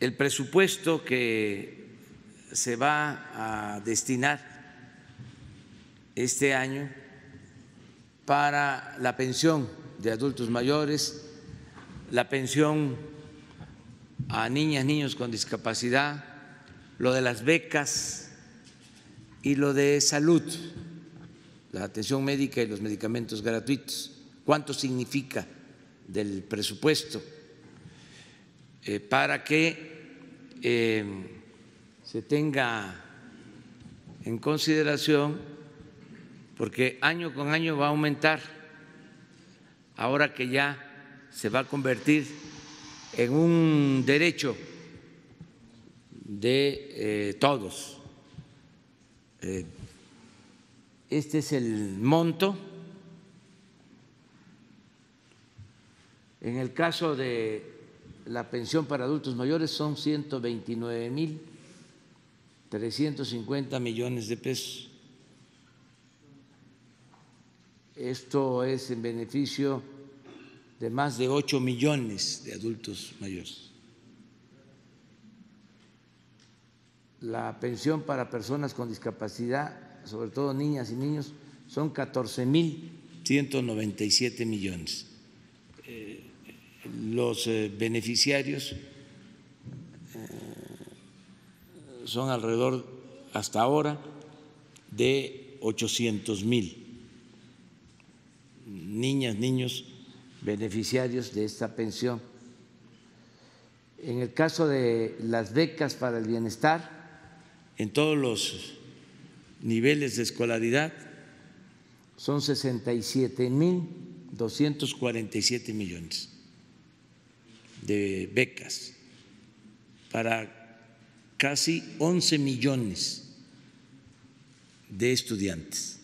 el presupuesto que se va a destinar este año para la pensión de adultos mayores, la pensión a niñas, niños con discapacidad, lo de las becas y lo de salud, la atención médica y los medicamentos gratuitos. ¿Cuánto significa del presupuesto? Para que se tenga en consideración, porque año con año va a aumentar, ahora que ya se va a convertir en un derecho de todos. Este es el monto. En el caso de la pensión para adultos mayores son 129.350 millones de pesos. Esto es en beneficio de más de 8 millones de adultos mayores. La pensión para personas con discapacidad, sobre todo niñas y niños, son 14.197 millones. Los beneficiarios son alrededor, hasta ahora, de 800.000 niñas, niños beneficiarios de esta pensión. En el caso de las becas para el bienestar, en todos los niveles de escolaridad, son 67.247 millones de becas para casi 11 millones de estudiantes.